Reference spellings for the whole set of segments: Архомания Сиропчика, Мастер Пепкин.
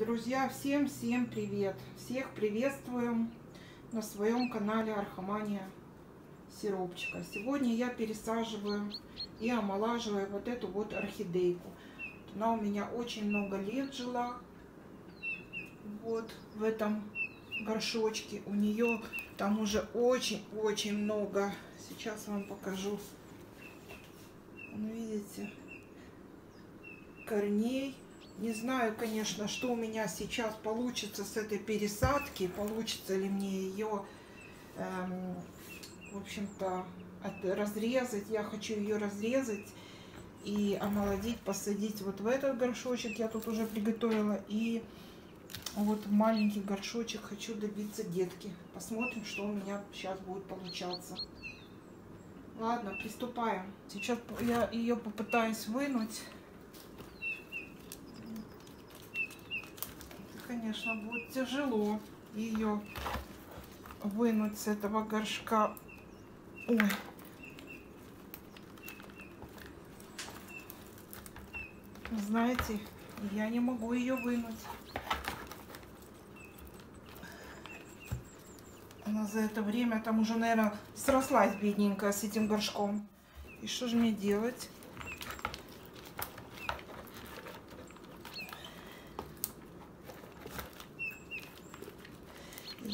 Друзья, всем привет! Всех приветствуем на своем канале Архомания Сиропчика. Сегодня я пересаживаю и омолаживаю вот эту вот орхидейку. Она у меня очень много лет жила. Вот в этом горшочке. У нее там уже очень-очень много. Сейчас вам покажу. Видите, корней. Не знаю, конечно, что у меня сейчас получится с этой пересадки. Получится ли мне ее, в общем-то, разрезать. Я хочу ее разрезать и омолодить, посадить вот в этот горшочек. Я тут уже приготовила. И вот в маленький горшочек хочу добиться детки. Посмотрим, что у меня сейчас будет получаться. Ладно, приступаем. Сейчас я ее попытаюсь вынуть. Конечно, будет тяжело ее вынуть с этого горшка. Ой. Знаете, я не могу ее вынуть. Она за это время там уже, наверное, срослась, бедненькая, с этим горшком. И что же мне делать?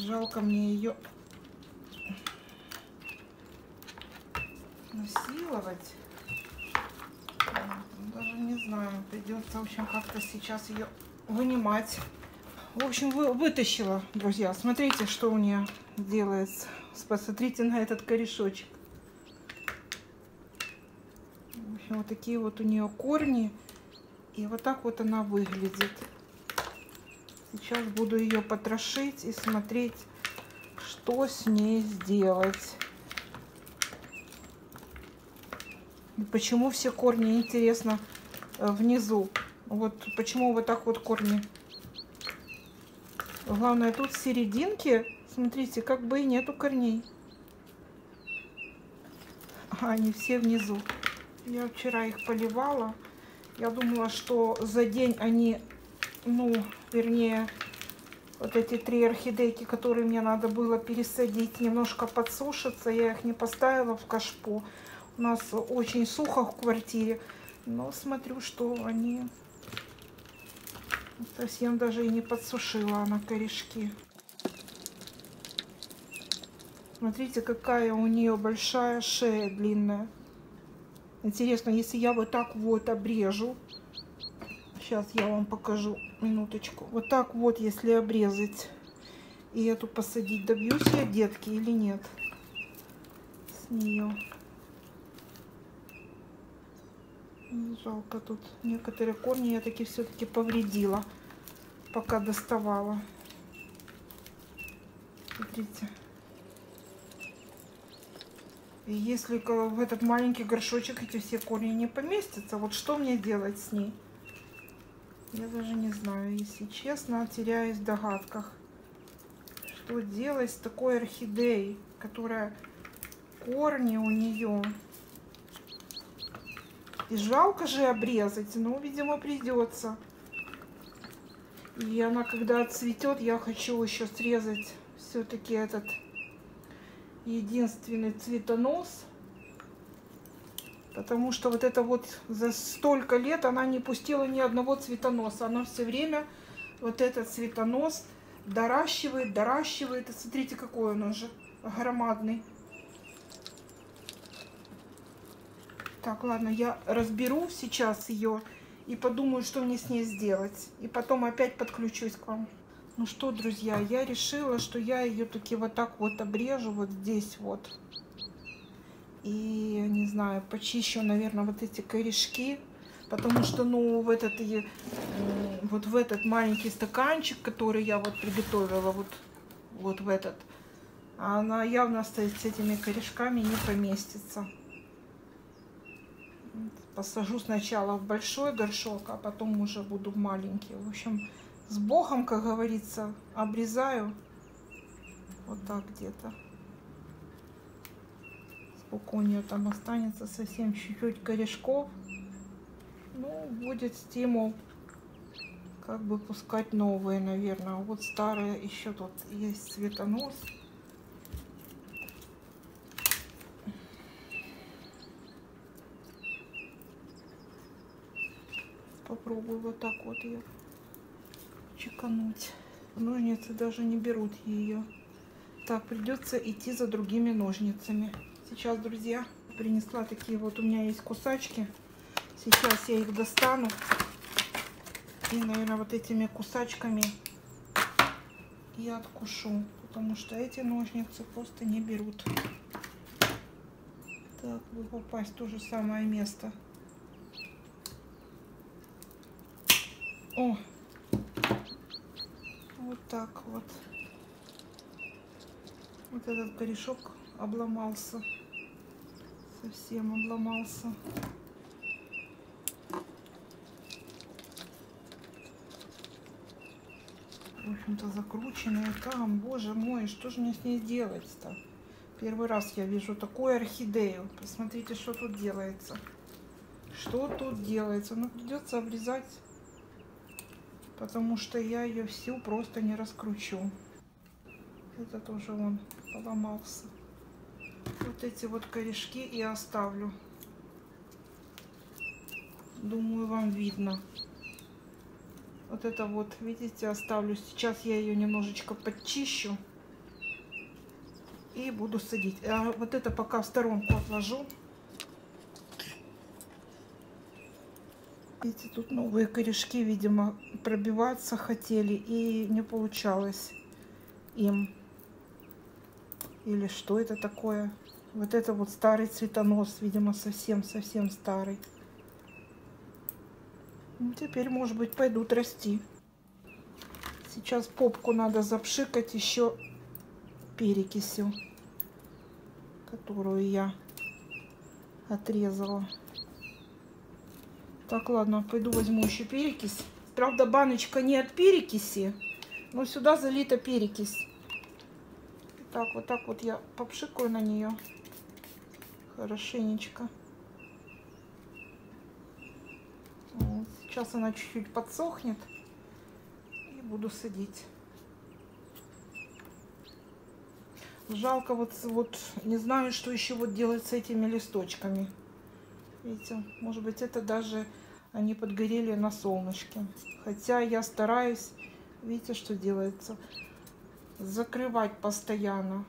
Жалко мне ее насиловать. Даже не знаю, придется, в общем, как-то сейчас ее вынимать. В общем, вытащила, друзья. Смотрите, что у нее делается. Посмотрите на этот корешочек. В общем, вот такие вот у нее корни. И вот так вот она выглядит. Сейчас буду ее потрошить и смотреть, что с ней сделать. И почему все корни, интересно, внизу? Вот почему вот так вот корни. Главное, тут в серединке, смотрите, как бы и нету корней. А они все внизу. Я вчера их поливала. Я думала, что за день они... Ну, вернее, вот эти три орхидейки, которые мне надо было пересадить, немножко подсушатся. Я их не поставила в кашпо. У нас очень сухо в квартире. Но смотрю, что они совсем даже и не подсушила она корешки. Смотрите, какая у нее большая шея длинная. Интересно, если я вот так вот обрежу. Сейчас я вам покажу, минуточку. Вот так вот, если обрезать и эту посадить, добьюсь я детки или нет с нее. Жалко, тут некоторые корни я таки все-таки повредила, пока доставала. Смотрите. И если в этот маленький горшочек эти все корни не поместятся, вот что мне делать с ней? Я даже не знаю, если честно, теряюсь в догадках. Что делать с такой орхидеей, которая корни у нее. И жалко же обрезать, но, видимо, придется. И она, когда цветет, я хочу еще срезать все-таки этот единственный цветонос. Потому что вот это вот за столько лет она не пустила ни одного цветоноса. Она все время вот этот цветонос доращивает. И смотрите, какой он уже громадный. Так, ладно, я разберу сейчас ее и подумаю, что мне с ней сделать. И потом опять подключусь к вам. Ну что, друзья, я решила, что я ее таки вот так вот обрежу, вот здесь вот. И, не знаю, почищу, наверное, вот эти корешки, потому что, ну, вот в этот маленький стаканчик, который я вот приготовила, вот в этот, она явно стоит с этими корешками, не поместится. Посажу сначала в большой горшок, а потом уже буду в маленький. В общем, с Богом, как говорится, обрезаю вот так где-то. Сколько у нее там останется, совсем чуть-чуть корешков. Ну, будет стимул как бы пускать новые, наверное. Вот старые, еще тут есть цветонос. Попробую вот так вот ее чекануть. Ножницы даже не берут ее. Так, придется идти за другими ножницами. Сейчас, друзья, принесла такие вот, у меня есть кусачки. Сейчас я их достану. И, наверное, вот этими кусачками я откушу. Потому что эти ножницы просто не берут. Так, вы попасть в то же самое место. О! Вот так вот. Вот этот корешок обломался. Совсем обломался. В общем-то, закрученная там. Боже мой, что же мне с ней делать-то? Первый раз я вижу такую орхидею. Посмотрите, что тут делается. Что тут делается? Ну, придется обрезать. Потому что я ее всю просто не раскручу. Это тоже он поломался. Вот эти вот корешки и оставлю. Думаю, вам видно. Вот это вот, видите, оставлю. Сейчас я ее немножечко подчищу. И буду садить. А вот это пока в сторонку отложу. Видите, тут новые корешки, видимо, пробиваться хотели и не получалось им. Или что это такое? Вот это вот старый цветонос, видимо, совсем-совсем старый. Ну, теперь, может быть, пойдут расти. Сейчас попку надо запшикать еще перекисью, которую я отрезала. Так, ладно, пойду возьму еще перекись. Правда, баночка не от перекиси, но сюда залита перекись. Так вот я попшикаю на нее хорошенечко. Вот, сейчас она чуть-чуть подсохнет и буду садить. Жалко, вот не знаю, что еще вот делать с этими листочками. Видите, может быть, это даже они подгорели на солнышке. Хотя я стараюсь, видите, что делается, закрывать постоянно.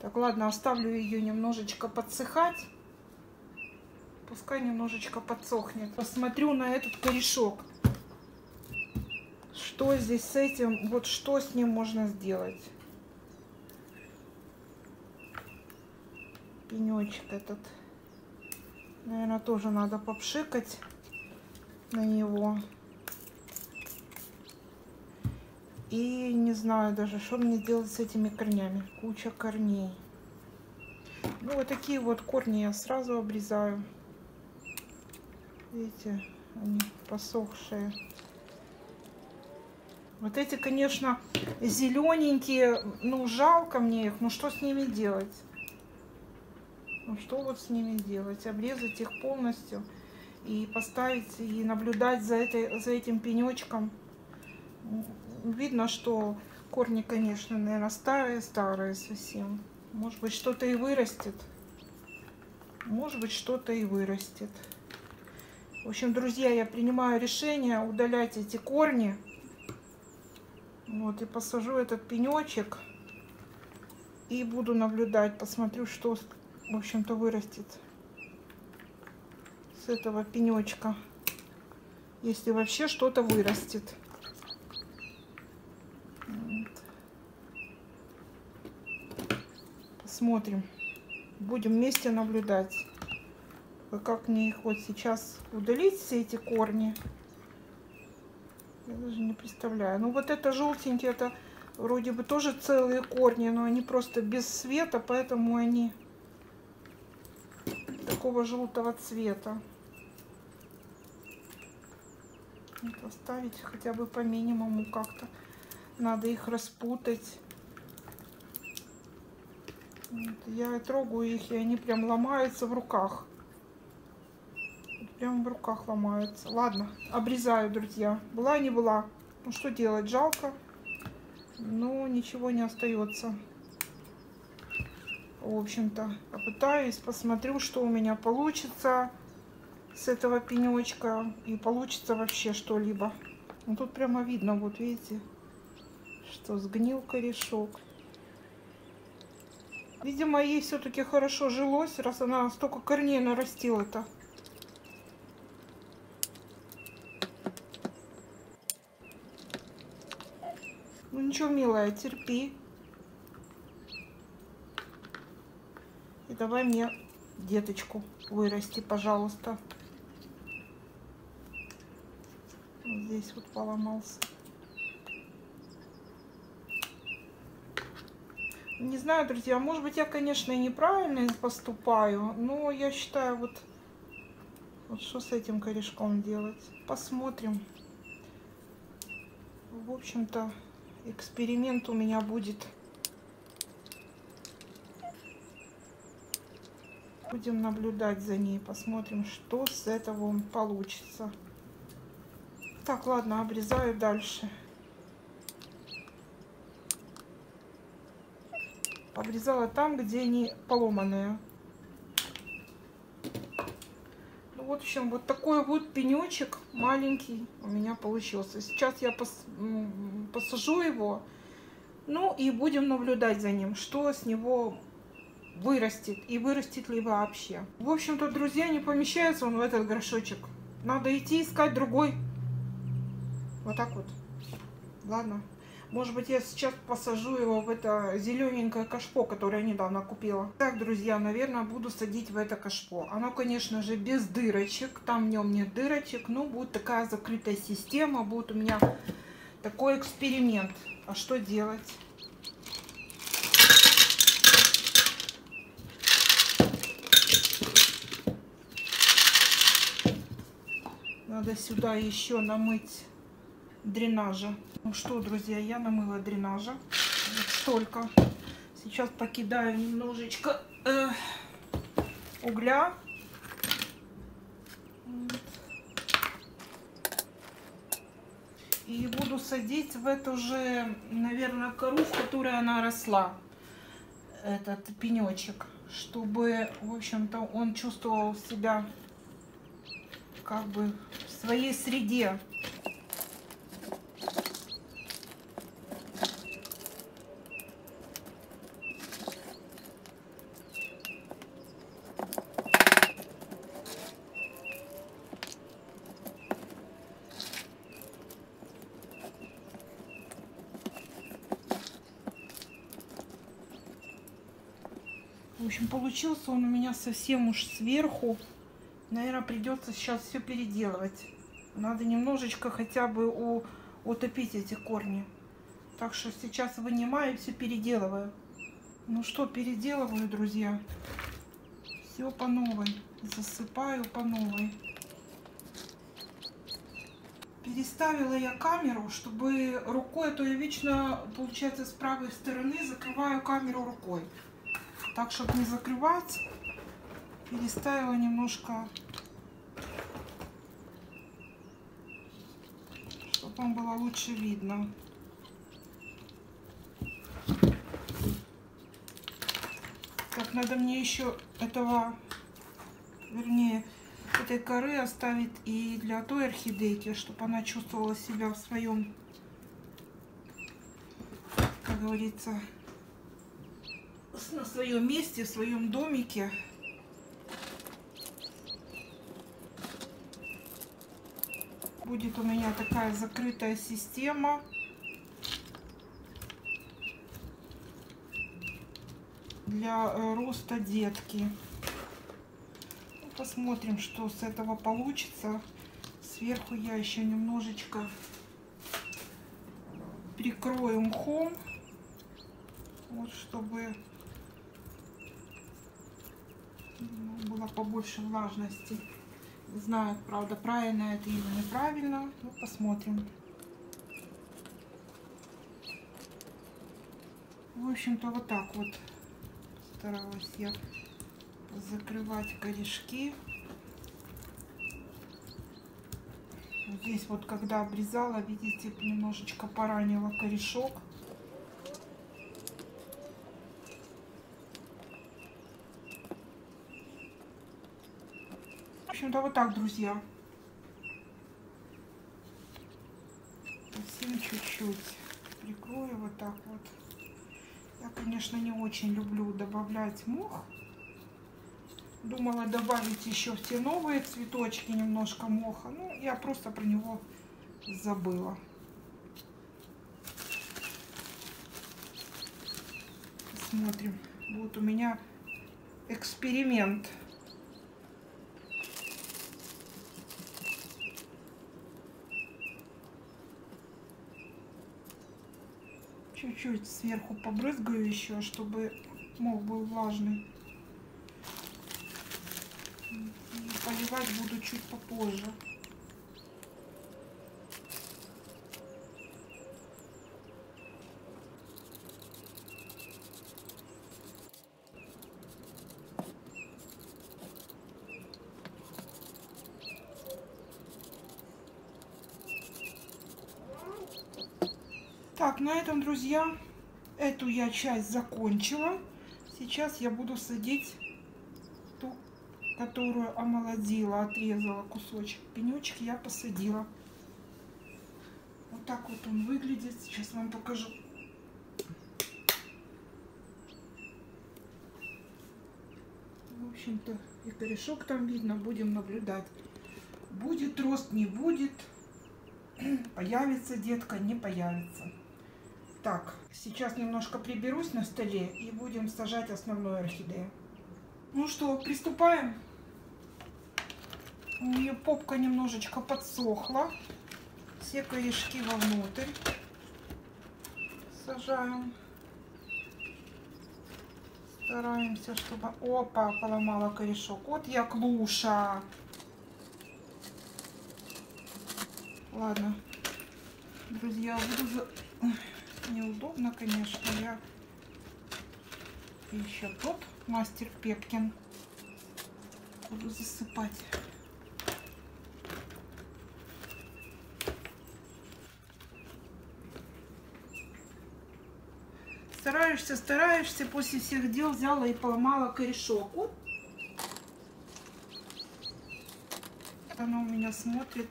Так, ладно, оставлю ее немножечко подсыхать. Пускай немножечко подсохнет. Посмотрю на этот корешок. Что здесь с этим, вот что с ним можно сделать. Пенечек этот. Наверное, тоже надо попшикать на него. И не знаю даже, что мне делать с этими корнями. Куча корней. Ну, вот такие вот корни я сразу обрезаю. Видите, они посохшие. Вот эти, конечно, зелененькие. Ну, жалко мне их. Ну, что с ними делать? Ну, что вот с ними делать? Обрезать их полностью и поставить, и наблюдать за этим пенечком. Видно, что корни, конечно, наверное, старые совсем. Может быть, что-то и вырастет. Может быть, что-то и вырастет. В общем, друзья, я принимаю решение удалять эти корни. Вот, и посажу этот пенечек. И буду наблюдать, посмотрю, что с... В общем-то, вырастет с этого пенечка, если вообще что-то вырастет. Посмотрим, будем вместе наблюдать, как мне их вот сейчас удалить, все эти корни. Я даже не представляю. Ну вот это желтенькие, это вроде бы тоже целые корни, но они просто без света, поэтому они такого желтого цвета. Вот оставить хотя бы по минимуму как-то. Надо их распутать. Вот, я трогаю их, и они прям ломаются в руках. Прям в руках ломаются. Ладно, обрезаю, друзья. Была не была. Ну что делать, жалко. Но ничего не остается. В общем-то, попытаюсь, посмотрю, что у меня получится с этого пенечка. И получится вообще что-либо. Ну тут прямо видно, вот видите, что сгнил корешок. Видимо, ей все-таки хорошо жилось, раз она столько корней нарастила-то. Ну ничего, милая, терпи. И давай мне деточку вырасти, пожалуйста. Вот здесь вот поломался. Не знаю, друзья, может быть, я, конечно, и неправильно поступаю, но я считаю, вот что с этим корешком делать. Посмотрим. В общем-то, эксперимент у меня будет. Будем наблюдать за ней, посмотрим, что с этого получится. Так, ладно, обрезаю дальше. Обрезала там, где они поломанные. Ну, вот, в общем, вот такой вот пенечек маленький у меня получился. Сейчас я посажу его, ну и будем наблюдать за ним, что с него вырастет и вырастет ли вообще. В общем-то, друзья, не помещается он в этот горшочек. Надо идти искать другой. Вот так вот. Ладно. Может быть, я сейчас посажу его в это зелененькое кашпо, которое я недавно купила. Так, друзья, наверное, буду садить в это кашпо. Оно, конечно же, без дырочек. Там в нем нет дырочек. Но будет такая закрытая система. Будет у меня такой эксперимент. А что делать? Надо сюда еще намыть дренажа. Ну что, друзья, я намыла дренажа. Вот столько. Сейчас покидаю немножечко угля. И буду садить в эту же, наверное, кору, в которой она росла, этот пенечек, чтобы, в общем-то, он чувствовал себя как бы в своей среде. В общем, получился он у меня совсем уж сверху. Наверное, придется сейчас все переделывать. Надо немножечко хотя бы утопить эти корни. Так что сейчас вынимаю и все переделываю. Ну что, переделываю, друзья. Все по новой. Засыпаю по новой. Переставила я камеру, чтобы рукой, а то я вечно, получается, с правой стороны закрываю камеру рукой. Так, чтобы не закрывать, переставила немножко, чтобы вам было лучше видно. Так, надо мне еще этого, вернее, этой коры оставить и для той орхидейки, чтобы она чувствовала себя в своем, как говорится, на своем месте, в своем домике. Будет у меня такая закрытая система. Для роста детки. Посмотрим, что с этого получится. Сверху я еще немножечко прикрою мхом. Вот, чтобы было побольше влажности. Не знаю, правда, правильно это или неправильно. Ну, посмотрим. В общем-то, вот так вот старалась я закрывать корешки. здесь вот, когда обрезала, видите, немножечко поранила корешок. В общем-то, вот так, друзья. Совсем чуть-чуть прикрою вот так вот. Я, конечно, не очень люблю добавлять мох. Думала добавить еще в те новые цветочки немножко моха. Ну, я просто про него забыла. Смотрим. Вот у меня эксперимент. Чуть-чуть сверху побрызгаю еще, чтобы мох был влажный. Поливать буду чуть попозже. Так, на этом, друзья, эту я часть закончила. Сейчас я буду садить, которую омолодила, отрезала кусочек. Пенечек я посадила. Вот так вот он выглядит. Сейчас вам покажу. В общем-то, и корешок там видно. Будем наблюдать. Будет рост, не будет. Появится детка, не появится. Так, сейчас немножко приберусь на столе и будем сажать основную орхидею. Ну что, приступаем. У нее попка немножечко подсохла. Все корешки вовнутрь. Сажаем. Стараемся, чтобы... Опа, поломала корешок. Вот я клуша. Ладно. Друзья, буду за... Неудобно, конечно. Я еще тут мастер Пепкин. Буду засыпать. Стараешься, стараешься, после всех дел взяла и поломала корешок. Вот. Она у меня смотрит,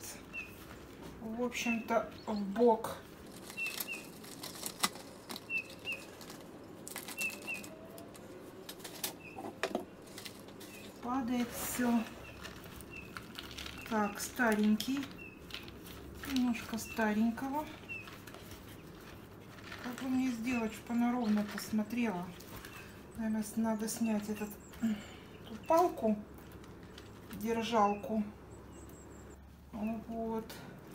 в общем-то, в бок. Падает все. Так, старенький. Немножко старенького. Как бы мне сделать, чтобы она ровно посмотрела? Наверное, надо снять эту палку, держалку. Вот.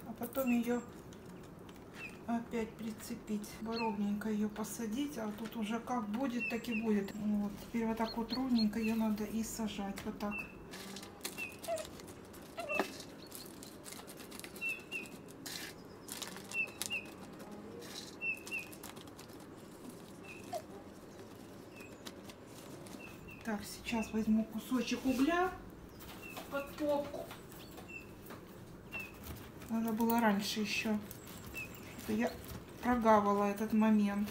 А потом ее опять прицепить. Ровненько ее посадить, а тут уже как будет, так и будет. Вот. Теперь вот так вот ровненько ее надо и сажать. Вот так. Так, сейчас возьму кусочек угля под попку. Надо было раньше еще. Я прогавала этот момент.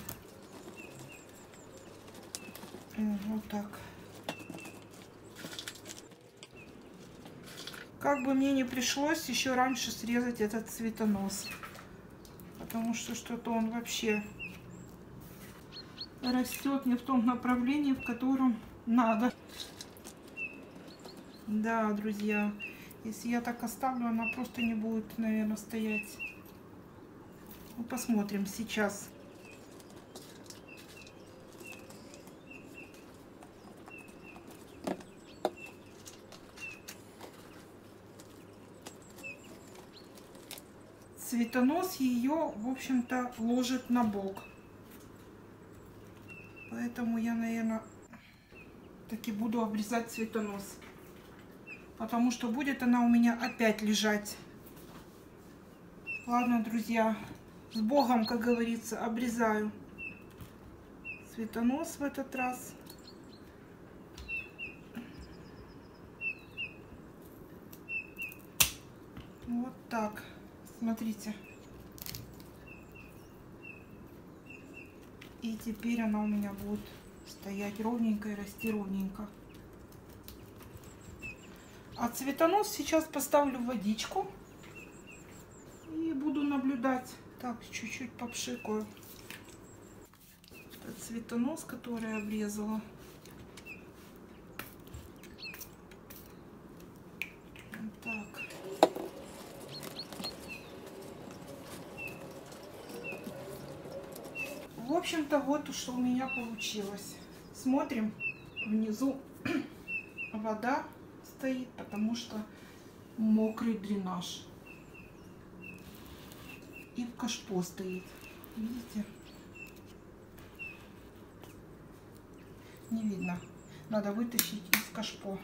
Вот так. Как бы мне не пришлось еще раньше срезать этот цветонос, потому что что-то он вообще растет не в том направлении, в котором надо. Да, друзья, если я так оставлю, она просто не будет, наверное, стоять. Ну, посмотрим сейчас. Цветонос ее, в общем-то, ложит на бок. Поэтому я, наверное, таки буду обрезать цветонос. Потому что будет она у меня опять лежать. Ладно, друзья. С Богом, как говорится, обрезаю цветонос в этот раз. Вот так. Смотрите. И теперь она у меня будет стоять ровненько и расти ровненько. А цветонос сейчас поставлю в водичку. И буду наблюдать. Так, чуть-чуть попшикаю. Это цветонос, который я обрезала. Так. В общем-то, вот что у меня получилось. Смотрим, внизу вода стоит, потому что мокрый дренаж. И в кашпо стоит. Видите? Не видно. Надо вытащить из кашпо.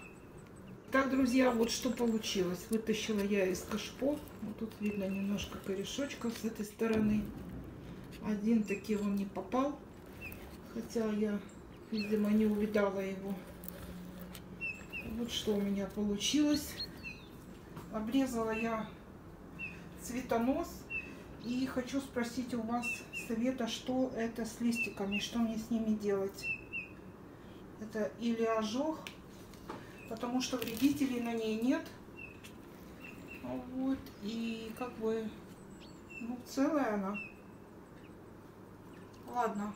Так, друзья, вот что получилось. Вытащила я из кашпо. Вот тут видно немножко корешочков с этой стороны. Один таки он не попал. Хотя я, видимо, не увидала его. Вот что у меня получилось. Обрезала я цветонос. И хочу спросить у вас совета, что это с листиками, что мне с ними делать. Это или ожог, потому что вредителей на ней нет. Вот, и как бы, ну, целая она. Ладно,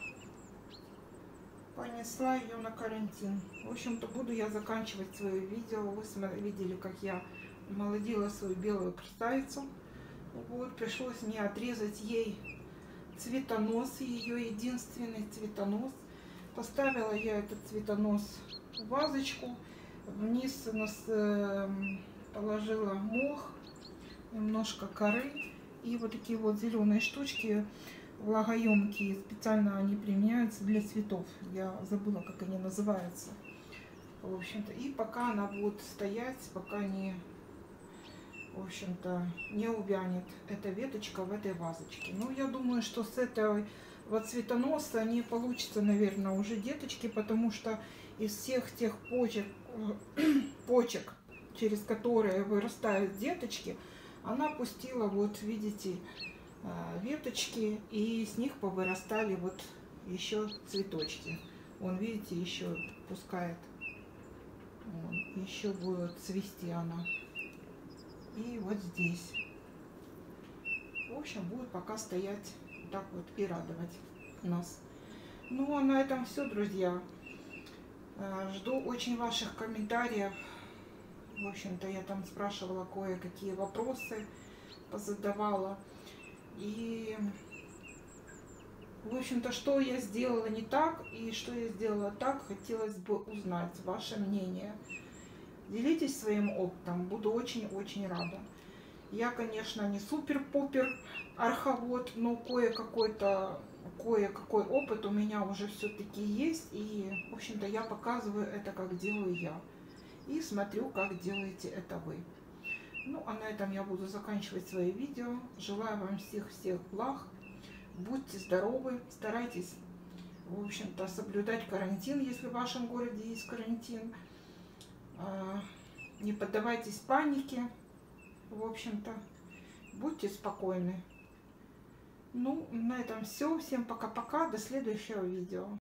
понесла ее на карантин. В общем-то, буду я заканчивать свое видео. Вы видели, как я молодила свою белую красавицу. Вот, пришлось мне отрезать ей цветонос, ее единственный цветонос. Поставила я этот цветонос в вазочку, вниз положила мох, немножко коры и вот такие вот зеленые штучки влагоемкие. Специально они применяются для цветов. Я забыла, как они называются. В общем-то, и пока она будет стоять, пока не... В общем-то, не увянет эта веточка в этой вазочке. Ну, я думаю, что с этого вот цветоноса не получится, наверное, уже деточки, потому что из всех тех почек, через которые вырастают деточки, она пустила, вот видите, веточки, и с них повырастали вот еще цветочки. Вон, видите, еще пускает, вон, еще будет цвести она. И вот здесь. В общем, будет пока стоять так вот и радовать нас. Ну, а на этом все, друзья. Жду очень ваших комментариев. В общем-то, я там спрашивала кое-какие вопросы, позадавала. И, в общем-то, что я сделала не так и что я сделала так, хотелось бы узнать ваше мнение. Делитесь своим опытом, буду очень-очень рада. Я, конечно, не супер-пупер арховод, но кое-какой опыт у меня уже все-таки есть. И, в общем-то, я показываю это, как делаю я. И смотрю, как делаете это вы. Ну, а на этом я буду заканчивать свои видео. Желаю вам всех-всех благ. Будьте здоровы, старайтесь, в общем-то, соблюдать карантин, если в вашем городе есть карантин. Не поддавайтесь панике, в общем-то, будьте спокойны. Ну, на этом все. Всем пока-пока, до следующего видео.